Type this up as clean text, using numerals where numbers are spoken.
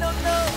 no.